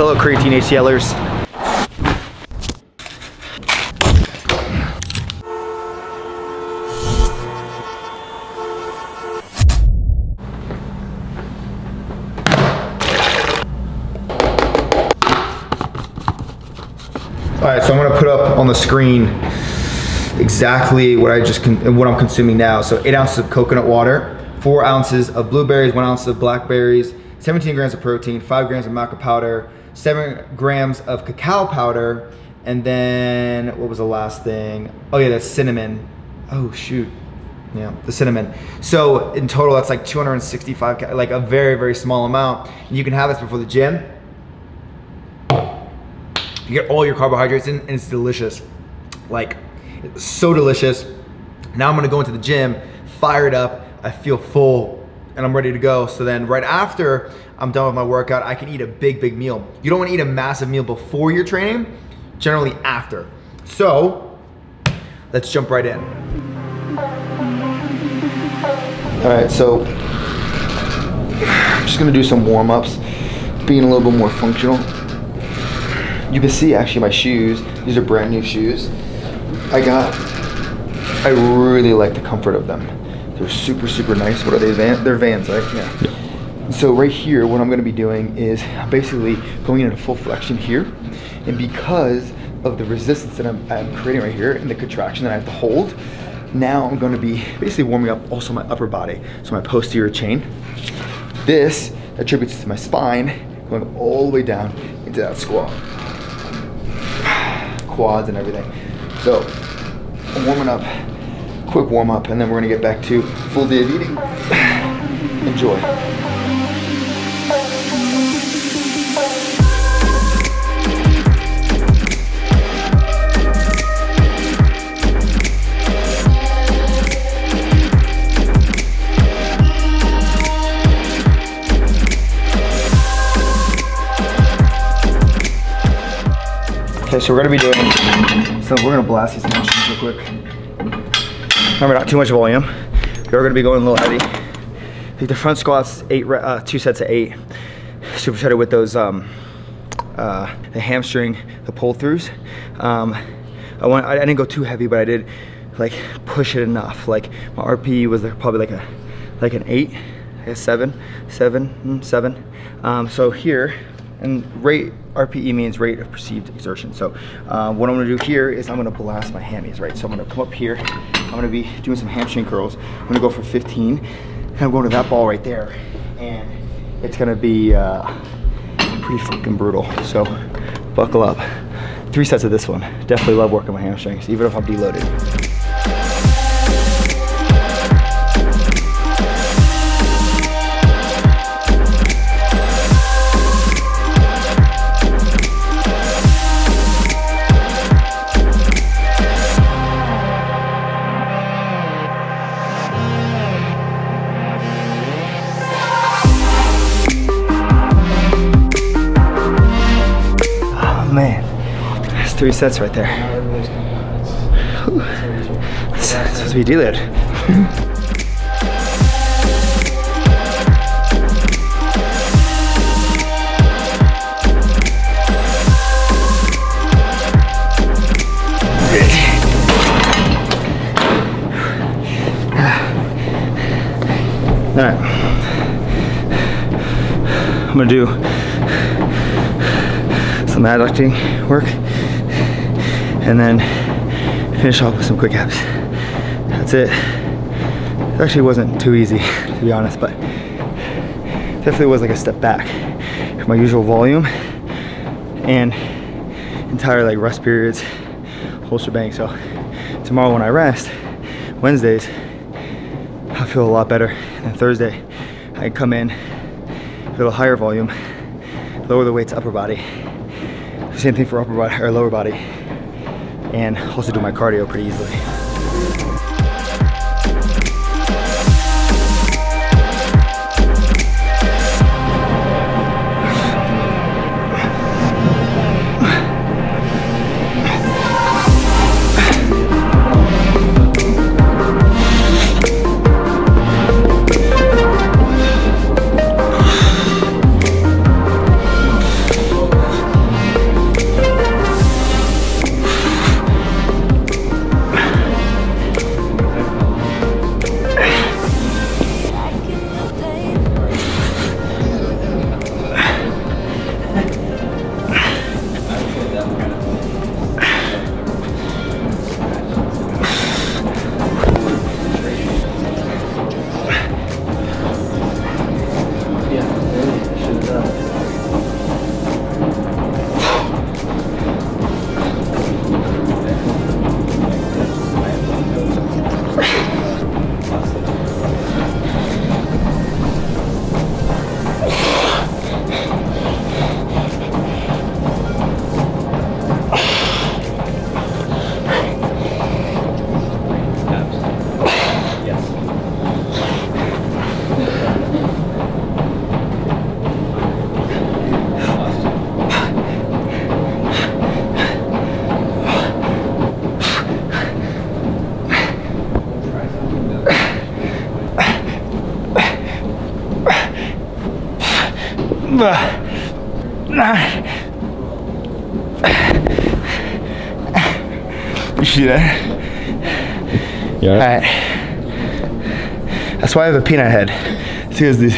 Hello, Creatine HCLers. All right, so I'm gonna put up on the screen exactly what I'm consuming now. So 8 ounces of coconut water, 4 ounces of blueberries, 1 ounce of blackberries, 17 grams of protein, 5 grams of maca powder, 7 grams of cacao powder, and then what was the last thing? Oh yeah, that's cinnamon. Oh shoot, yeah, the cinnamon. So in total, that's like 265, like a very, very small amount. You can have this before the gym. You get all your carbohydrates in and it's delicious. Like, it's so delicious. Now I'm gonna go into the gym, fired up, I feel full, and I'm ready to go. So then right after I'm done with my workout, I can eat a big, big meal. You don't wanna eat a massive meal before your training, generally after. So, let's jump right in. All right, so I'm just gonna do some warm-ups, being a little bit more functional. You can see actually my shoes, these are brand new shoes. I really like the comfort of them. They're super, super nice. What are they, Vans? They're Vans, right? Yeah. So right here, what I'm gonna be doing is basically going into full flexion here. And because of the resistance that I'm creating right here and the contraction that I have to hold, now I'm gonna be basically warming up also my upper body. So my posterior chain. This attributes to my spine, going all the way down into that squat. Quads and everything. So I'm warming up, quick warm up, and then we're gonna get back to full day of eating. Enjoy. Okay, so we're gonna be doing, so we're gonna blast these motions real quick. Remember, not too much volume. We're gonna be going a little heavy. I think the front squats, 2 sets of 8. Supersetted with those, the hamstring, the pull-throughs. I didn't go too heavy, but I did like push it enough. Like my RPE was probably like an 8, I guess 7. So here, and rate RPE means rate of perceived exertion. So what I'm gonna do here is I'm gonna blast my hammies, right? So I'm gonna come up here, I'm gonna be doing some hamstring curls. I'm gonna go for 15, and I'm going to that ball right there. And it's gonna be pretty fucking brutal. So buckle up. 3 sets of this one. Definitely love working my hamstrings, even if I'm deloaded. Man, that's 3 sets right there. It's supposed to be delayed. All right, I'm gonna do some adducting work, and then finish off with some quick abs. That's it. It actually wasn't too easy, to be honest, but definitely was like a step back from my usual volume and entire like rest periods, whole shebang. So tomorrow when I rest, Wednesdays, I feel a lot better. And Thursday, I come in a little higher volume, lower the weights, upper body. Same thing for upper body or lower body, and also do my cardio pretty easily. You see that? Yeah. Alright. That's why I have a peanut head. It's because these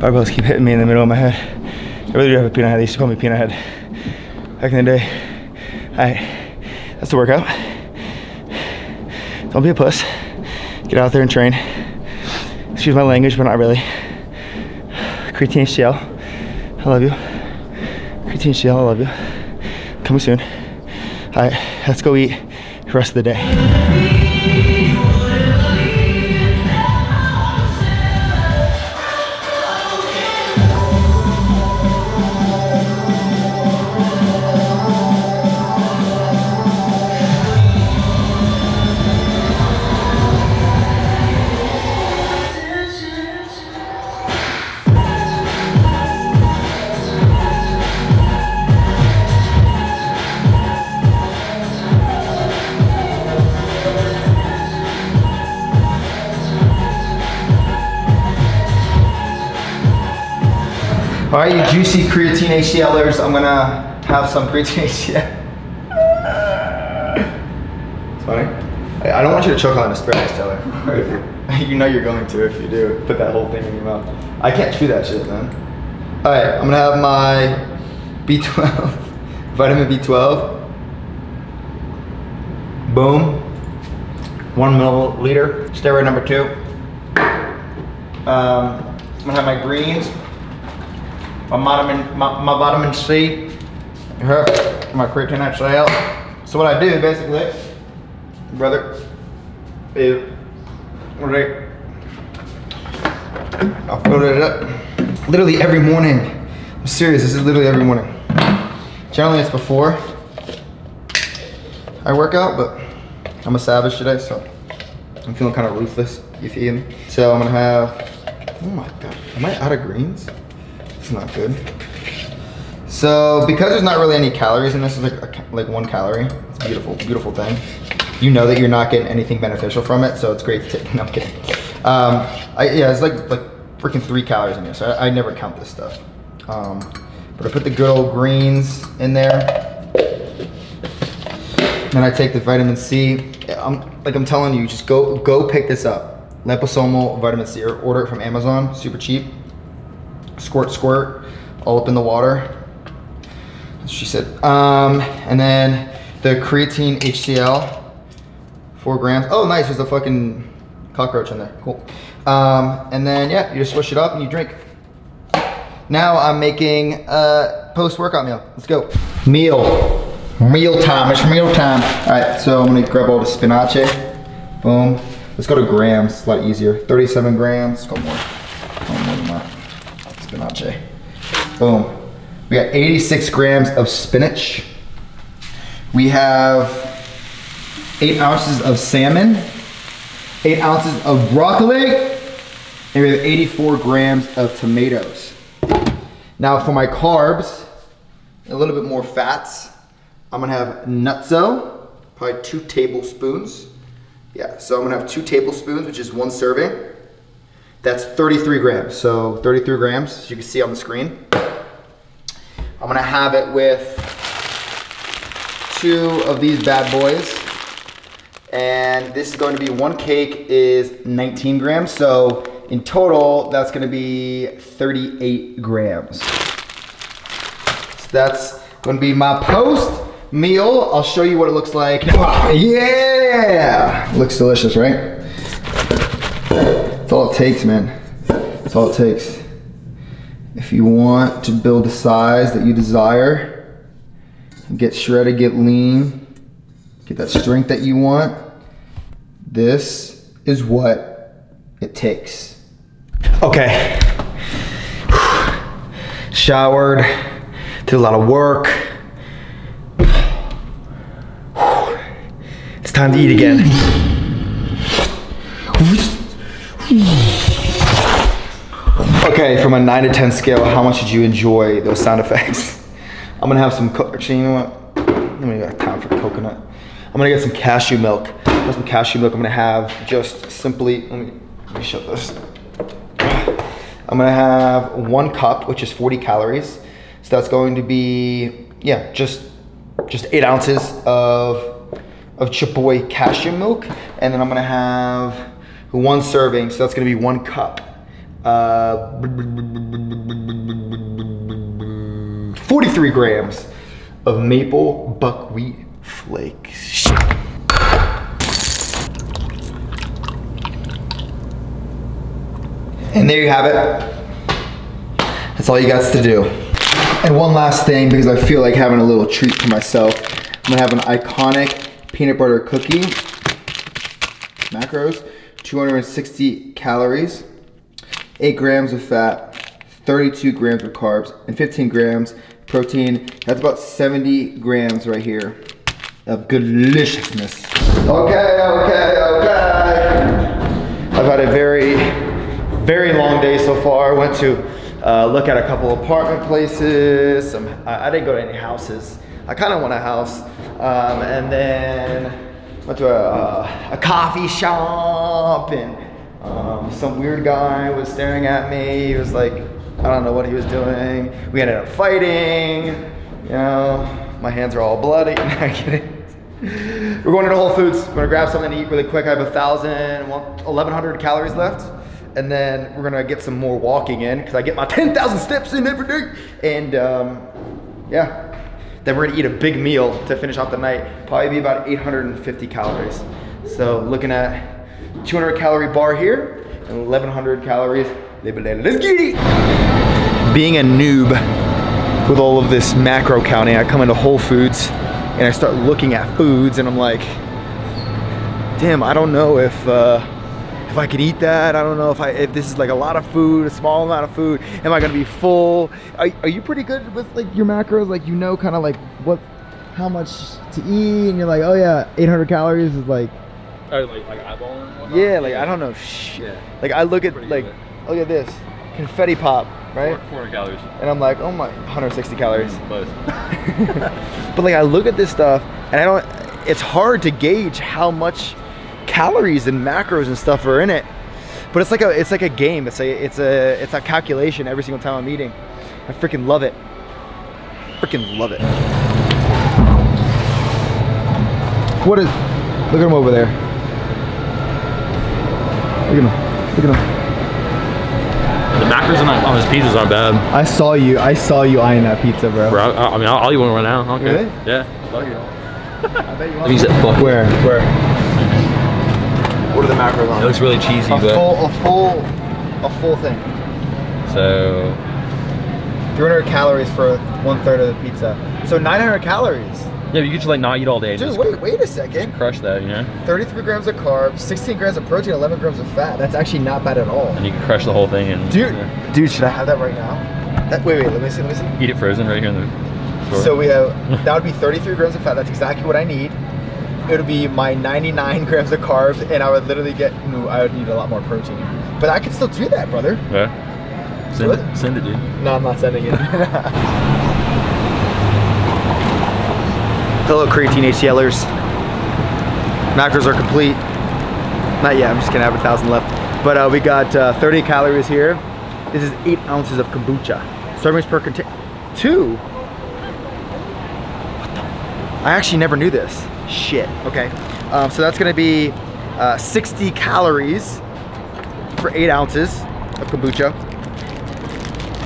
barbells keep hitting me in the middle of my head. I really do have a peanut head. They used to call me peanut head back in the day. Alright. That's the workout. Don't be a puss. Get out there and train. Excuse my language, but not really. Creatine HCL. I love you. Creatine HCL, I love you. Coming soon. Alright, let's go eat the rest of the day. All right, you juicy creatine HCLers, I'm gonna have some creatine HCL. It's funny. I don't want you to choke on asparagus, Taylor. You know you're going to if you do. Put that whole thing in your mouth. I can't chew that shit, man. All right, I'm gonna have my B12, vitamin B12. Boom. 1 milliliter. Steroid number 2. I'm gonna have my greens. My vitamin C, my creatine HCL. So what I do basically, brother, is I fill it up. Literally every morning. I'm serious. This is literally every morning. Generally, it's before I work out, but I'm a savage today, so I'm feeling kind of ruthless. You feel me? So I'm gonna have. Oh my god, am I out of greens? Not good. So because there's not really any calories in this, is like 1 calorie. It's a beautiful, beautiful thing. You know that you're not getting anything beneficial from it, so it's great to take. No, I'm kidding. Yeah, it's like freaking 3 calories in here, so I never count this stuff. But I put the good old greens in there. Then I take the vitamin C. I'm telling you, just go pick this up. Liposomal vitamin C, or order it from Amazon, super cheap. Squirt, squirt, all up in the water, she said. And then the creatine HCL, 4 grams. Oh, nice, there's a fucking cockroach in there, cool. And then, yeah, you just swish it up and you drink. Now I'm making a post-workout meal. Let's go. Meal time, it's meal time. All right, so I'm gonna grab all the spinach. Boom. Let's go to grams, it's a lot easier. 37 grams, let's go more. Spinach. Boom. We got 86 grams of spinach. We have 8 ounces of salmon, 8 ounces of broccoli, and we have 84 grams of tomatoes. Now for my carbs, a little bit more fats, I'm gonna have nutso, probably 2 tablespoons. Yeah, so I'm gonna have 2 tablespoons, which is 1 serving. That's 33 grams, so 33 grams, as you can see on the screen. I'm gonna have it with 2 of these bad boys. And this is going to be 1 cake is 19 grams, so in total, that's gonna be 38 grams. So that's gonna be my post meal. I'll show you what it looks like. Oh, yeah! Looks delicious, right? That's all it takes, man. That's all it takes. If you want to build a size that you desire, get shredded, get lean, get that strength that you want, this is what it takes. Okay. Showered, did a lot of work. It's time to eat again. Okay, from a 9 to 10 scale, how much did you enjoy those sound effects? I'm gonna have some, actually, you know what? I'm gonna get time for coconut. I'm gonna get some cashew milk. Have some cashew milk. I'm gonna have just simply, let me shut this. I'm gonna have 1 cup, which is 40 calories. So that's going to be, yeah, just 8 ounces of Chaboy cashew milk. And then I'm gonna have 1 serving, so that's gonna be 1 cup. 43 grams of maple buckwheat flakes. And there you have it. That's all you got to do. And one last thing, because I feel like having a little treat for myself, I'm gonna have an iconic peanut butter cookie. Macros, 260 calories, 8 grams of fat, 32 grams of carbs, and 15 grams protein. That's about 70 grams right here of deliciousness. Okay. I've had a very long day so far. I went to look at a couple apartment places. I didn't go to any houses. I kind of want a house. And then went to a coffee shop, and some weird guy was staring at me. He was like, I don't know what he was doing. We ended up fighting. You know, my hands are all bloody. I get it. We're going to Whole Foods. I'm gonna grab something to eat really quick. I have 1,100 calories left. And then we're gonna get some more walking in, because I get my 10,000 steps in every day. And yeah, then we're gonna eat a big meal to finish off the night. Probably be about 850 calories. So looking at 200 calorie bar here and 1,100 calories. Let's get it. Being a noob with all of this macro counting, I come into Whole Foods and I start looking at foods, and I'm like, damn, I don't know if I could eat that. I don't know if this is like a lot of food, a small amount of food. Am I gonna be full? Are you pretty good with like your macros? Like, you know, kind of like how much to eat, and you're like, oh yeah, 800 calories is like. Or like eyeballing and whatnot. Yeah, like I don't know shit. Yeah. Like I look at like, look at this, confetti pop, right? 400 calories. And I'm like, oh my, 160 calories. Close. But like I look at this stuff and I don't, it's hard to gauge how much calories and macros and stuff are in it, but it's like a game. It's a calculation every single time I'm eating. I freaking love it. What is? Look at him over there. Look at him. The macros on his pizza's not bad. I saw you eyeing that pizza, bro. Bro, I mean, I'll eat one right now. Okay. Really? Yeah. Love you. I bet you want it. Where? What are the macros on? It looks really cheesy, a full thing. So 300 calories for 1/3 of the pizza. So 900 calories. Yeah, but you could just like not eat all day. Dude, just wait a second. Crush that, you know? 33 grams of carbs, 16 grams of protein, 11 grams of fat. That's actually not bad at all. And you can crush the whole thing. And dude, yeah. Dude, should I have that right now? That, wait, let me see. Eat it frozen right here in the store. So we have, that would be 33 grams of fat. That's exactly what I need. It would be my 99 grams of carbs, and I would literally get, I would need a lot more protein. But I could still do that, brother. Yeah. Send it, dude. No, I'm not sending it. Hello, Creatine HCLers. Macros are complete. Not yet, I'm just gonna have 1,000 left. But we got 30 calories here. This is 8 ounces of kombucha. Servings per container. 2? What the? I actually never knew this. Shit. Okay, so that's gonna be 60 calories for 8 ounces of kombucha.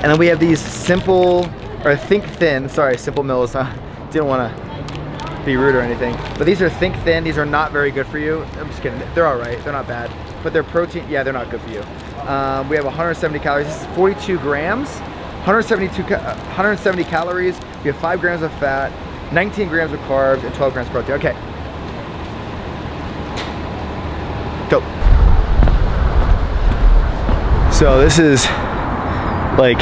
And then we have these simple, or think thin, sorry, simple meals. Huh? Didn't want to be rude or anything, but these are think thin. These are not very good for you. I'm just kidding. They're all right. They're not bad, but they're protein. Yeah, they're not good for you. We have 170 calories. This is 42 grams, 170 calories. We have 5 grams of fat, 19 grams of carbs, and 12 grams of protein. Okay. Go. So this is like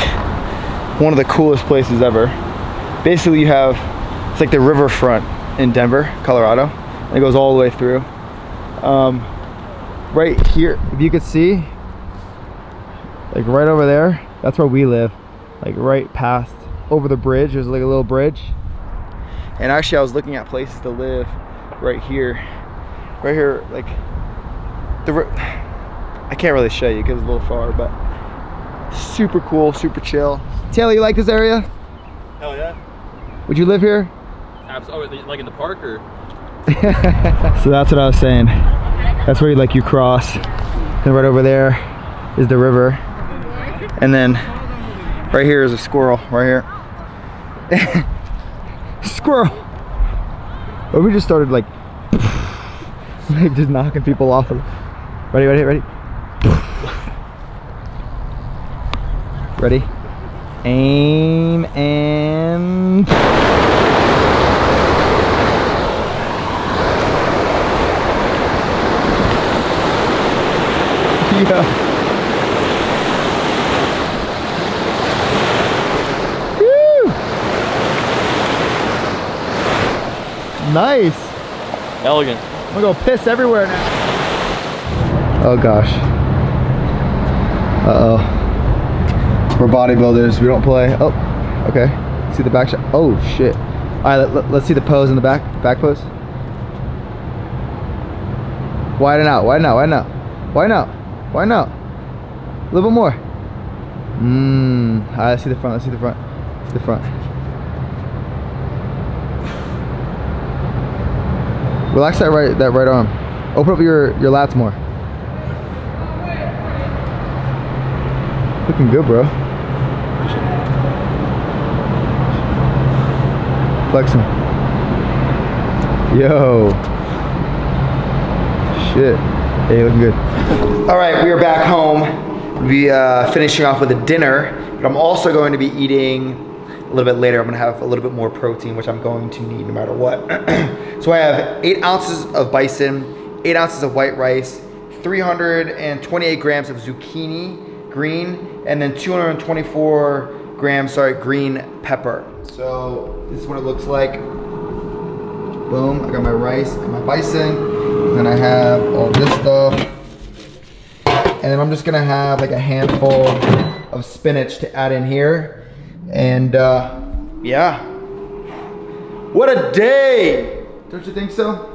one of the coolest places ever. Basically you have, it's like the riverfront in Denver, Colorado. And it goes all the way through. Right here, if you could see, like right over there, that's where we live. Like right past, over the bridge, there's like a little bridge. And actually I was looking at places to live right here, like, I can't really show you because it's a little far, but Super cool, super chill. Taylor, you like this area? Hell yeah. Would you live here? Absolutely. Like in the park or? So that's what I was saying. That's where you like you cross. Then right over there is the river. And then right here is a squirrel, right here. Squirrel! Or we just started like just knocking people off of. Ready? Ready? Aim and... Yeah. Woo! Nice. Elegant. I'm gonna go piss everywhere now. Oh gosh. Uh-oh. We're bodybuilders, we don't play. Oh, okay. See the back shot. Oh shit. All right, let's see the pose in the back pose. Widen out. A little bit more. All right, let's see the front, let's see the front. Relax that right arm. Open up your lats more. Looking good, bro. Flexing. Yo. Shit. Hey, looking good. All right, we are back home. We finishing off with a dinner, but I'm also going to be eating a little bit later. I'm gonna have a little bit more protein, which I'm going to need no matter what. So I have 8 ounces of bison, 8 ounces of white rice, 328 grams of zucchini, green, and then 224 grams, green pepper. So this is what it looks like. Boom, I got my rice and my bison. And then I have all this stuff. And then I'm just gonna have like a handful of spinach to add in here. And yeah. What a day! Don't you think so?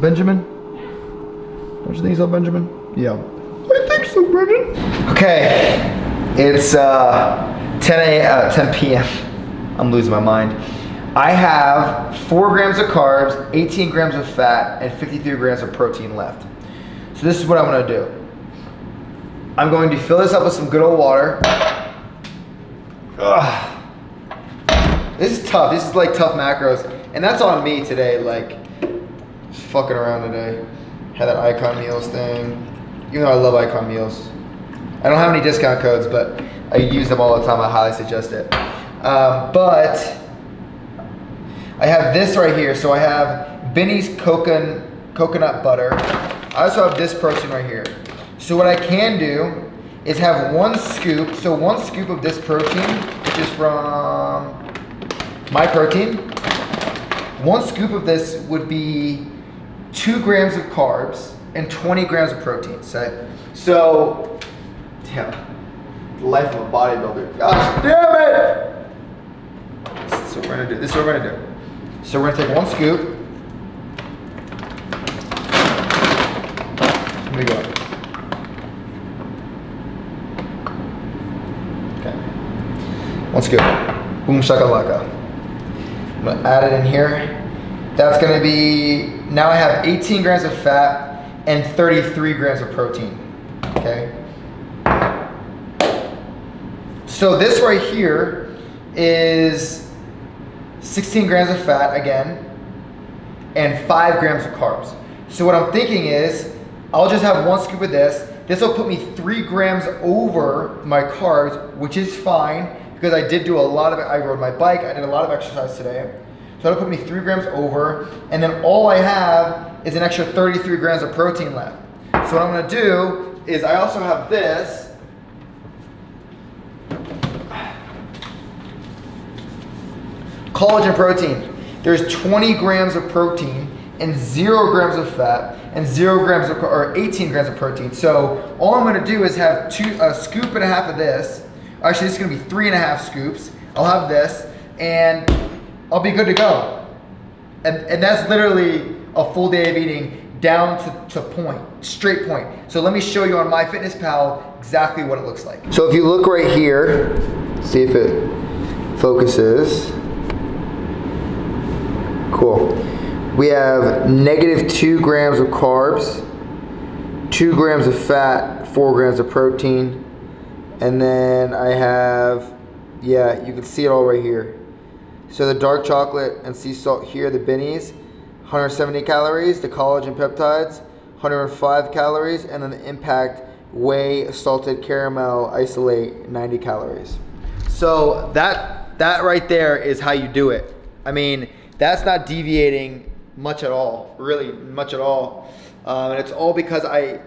Benjamin? Don't you think so, Benjamin? Yeah. I think so, Brendan. Okay. It's 10 p.m. I'm losing my mind. I have 4 grams of carbs, 18 grams of fat, and 53 grams of protein left. So this is what I'm gonna do. I'm going to fill this up with some good old water. Ugh. This is tough, this is like tough macros. And that's on me today, like, just fucking around today. Had that Icon Meals thing. Even though I love Icon Meals. I don't have any discount codes, but I use them all the time. I highly suggest it. But I have this right here. So I have Benny's coconut butter. I also have this protein right here. So what I can do is have 1 scoop. So 1 scoop of this protein, which is from my protein. 1 scoop of this would be 2 grams of carbs and 20 grams of protein. So damn, the life of a bodybuilder. Gosh damn it! So we're gonna do. This is what we're gonna do. So we're gonna take 1 scoop. Here we go. Okay. 1 scoop. Boom shakalaka. I'm gonna add it in here. That's gonna be, now I have 18 grams of fat and 33 grams of protein. Okay. So this right here is 16 grams of fat again, and 5 grams of carbs. So what I'm thinking is, I'll just have 1 scoop of this. This will put me 3 grams over my carbs, which is fine, because I did do a lot of it. I rode my bike, I did a lot of exercise today. So that'll put me 3 grams over, and then all I have is an extra 33 grams of protein left. So what I'm gonna do is, I also have this. Collagen protein. There's 20 grams of protein and 0 grams of fat and 0 grams of, or 18 grams of protein. So all I'm gonna do is have a scoop and a half of this. Actually, it's gonna be 3.5 scoops. I'll have this and I'll be good to go. And that's literally a full day of eating down to point, straight point. So let me show you on MyFitnessPal exactly what it looks like. So if you look right here, see if it focuses. Cool. We have negative 2 grams of carbs, 2 grams of fat, 4 grams of protein, and then I have, yeah, you can see it all right here. So the dark chocolate and sea salt here, the bennies, 170 calories, the collagen peptides, 105 calories, and then the impact whey salted caramel isolate, 90 calories. So that right there is how you do it. I mean, that's not deviating much at all, really much at all. And it's all because I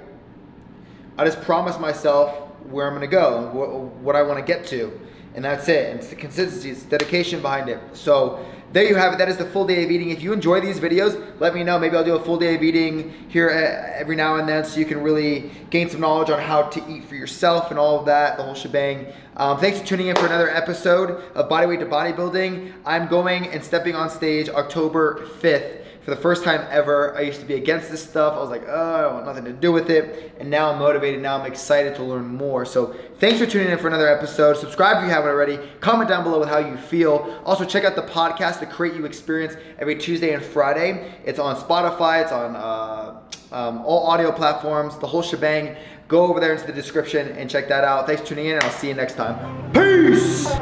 just promised myself where I'm gonna go, what I wanna get to, and that's it. And it's the consistency, it's dedication behind it. So there you have it, that is the full day of eating. If you enjoy these videos, let me know. Maybe I'll do a full day of eating here every now and then so you can really gain some knowledge on how to eat for yourself and all of that, the whole shebang. Thanks for tuning in for another episode of Bodyweight to Bodybuilding. I'm going and stepping on stage October 5th. For the first time ever, I used to be against this stuff. I was like, oh, I want nothing to do with it. And now I'm motivated, now I'm excited to learn more. So thanks for tuning in for another episode. Subscribe if you haven't already. Comment down below with how you feel. Also check out the podcast, The Create You Experience, every Tuesday and Friday. It's on Spotify, it's on all audio platforms, the whole shebang. Go over there into the description and check that out. Thanks for tuning in and I'll see you next time. Peace!